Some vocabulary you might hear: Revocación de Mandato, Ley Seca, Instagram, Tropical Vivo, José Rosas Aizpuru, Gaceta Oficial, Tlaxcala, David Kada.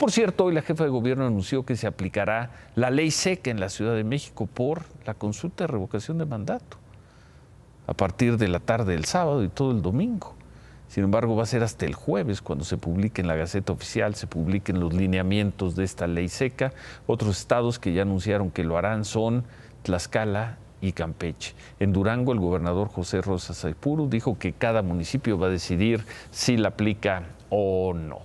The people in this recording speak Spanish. Por cierto, hoy la jefa de gobierno anunció que se aplicará la ley seca en la Ciudad de México por la consulta de revocación de mandato a partir de la tarde del sábado y todo el domingo. Sin embargo, va a ser hasta el jueves cuando se publique en la Gaceta Oficial, se publiquen los lineamientos de esta ley seca. Otros estados que ya anunciaron que lo harán son Tlaxcala y Campeche. En Durango, el gobernador José Rosas Aizpuru dijo que cada municipio va a decidir si la aplica o no.